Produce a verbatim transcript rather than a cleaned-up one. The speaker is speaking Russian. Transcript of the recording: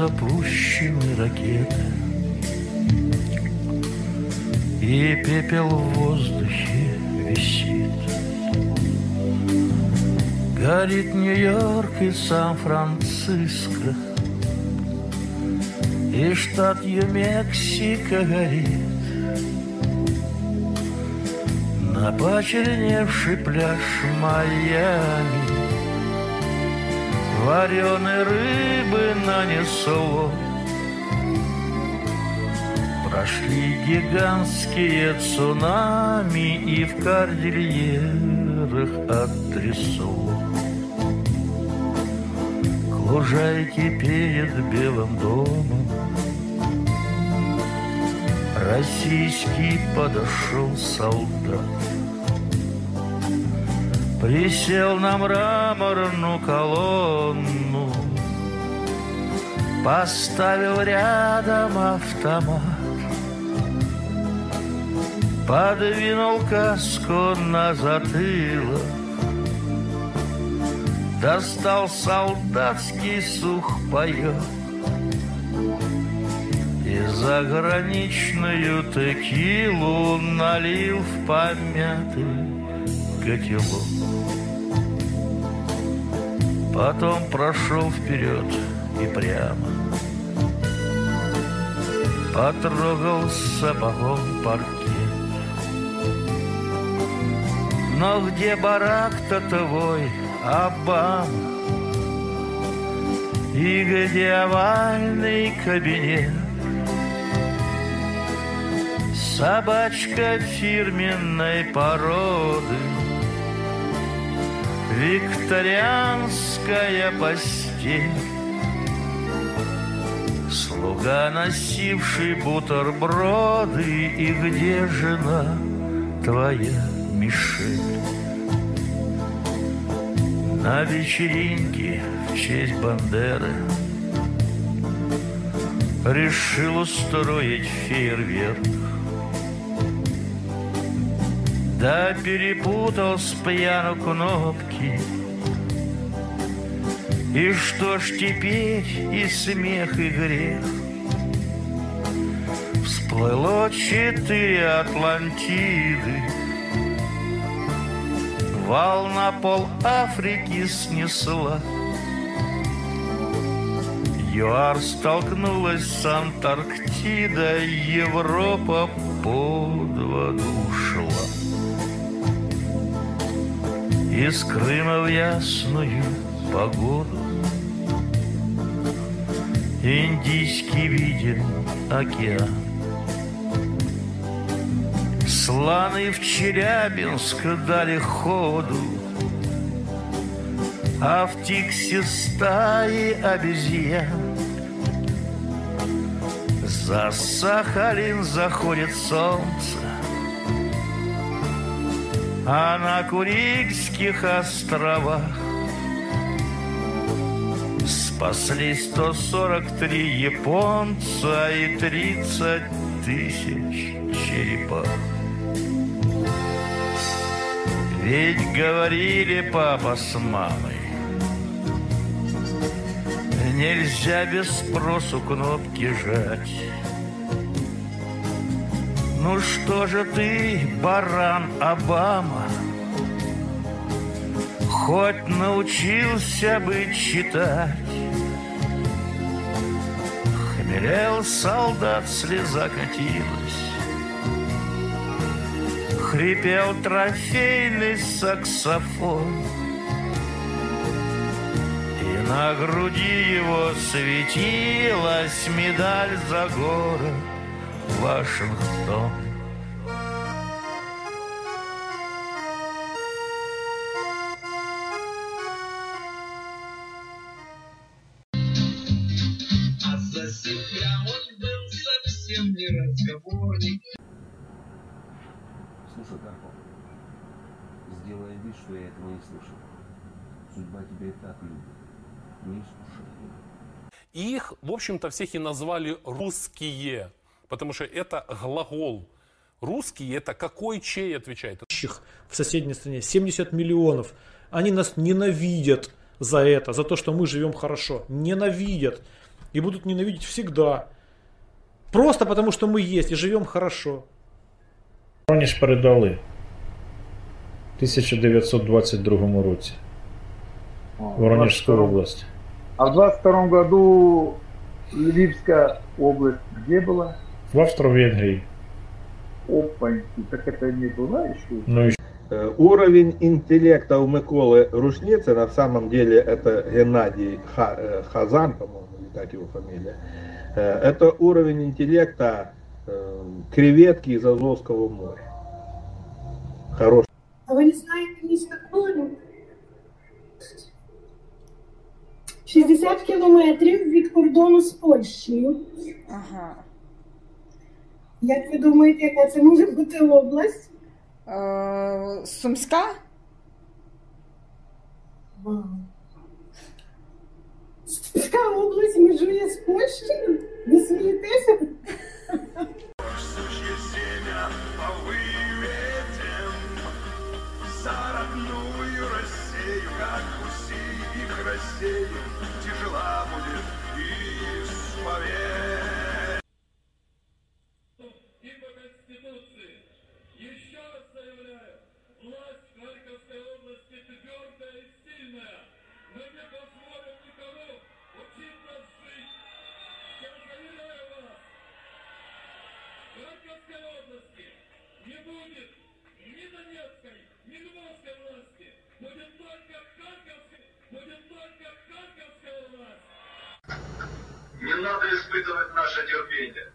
запущены ракеты, и пепел в воздухе висит. Горит Нью-Йорк и Сан-Франциско, и штат Нью-Мексико горит. На почерневший пляж Майами вареной рыбы нанесло. Прошли гигантские цунами, и в кордильерах оттрясло. К лужайке перед Белым домом российский подошел солдат, присел на мраморную колонну, поставил рядом автомат, подвинул каску на затылок, достал солдатский сухпайок и заграничную текилу налил в помятый котелок. Потом прошел вперед и прямо, потрогал сапогом паркет. Но где барак-то твой, Обама? И где овальный кабинет? Собачка фирменной породы, викторианская постель, слуга, носивший бутерброды, и где жена твоя, Мишель? На вечеринке в честь Бандеры решил устроить фейерверк, да перепутал с пьяну кнопки. И что ж теперь, и смех, и грех. Всплыло четыре Атлантиды, волна пол Африки снесла. ЮАР столкнулась с Антарктидой, Европа под воду ушла. Из Крыма в ясную погоду индийский виден океан. Слоны в Челябинск дали ходу, а в Тикси стаи обезьян. За Сахалин заходит солнце, а на Курильских островах спасли сто сорок три японца и тридцать тысяч черепах. Ведь говорили папа с мамой, нельзя без спросу кнопки жать. Ну что же ты, баран Обама, хоть научился бы читать? Хмелел солдат, слеза катилась, хрипел трофейный саксофон, и на груди его светилась медаль за город Вашингтон. А за себя он был совсем не разговорник. Слушай, Карпов, сделай вид, что я этого не слышал. Судьба тебя и так любит. Не слушай ее. Их, в общем-то, всех и назвали русские. Потому что это глагол. Русский — это какой чей отвечает? В соседней стране семьдесят миллионов. Они нас ненавидят за это, за то, что мы живем хорошо. Ненавидят. и будут ненавидеть всегда. Просто потому, что мы есть и живем хорошо. Воронеж передали в тысяча девятьсот двадцать втором році. Воронежская область. А в двадцать втором году Львовская область где была? В Австро-Венгрии. Опаньки, так это не было еще? Ну, еще. Уровень интеллекта у Миколы Рушницына, на самом деле это Геннадий Хазан, по-моему, так его фамилия, это уровень интеллекта креветки из Азовского моря. Хороший. А вы не знаете ничего такого? шестьдесят кілометрів від кордону з Польщею. Ага. Як ви думаєте, яка це може бути область? Е, Сумська? Вау. Сумська область межує з Польщею? Ви смієтеся? Не надо испытывать наше терпение.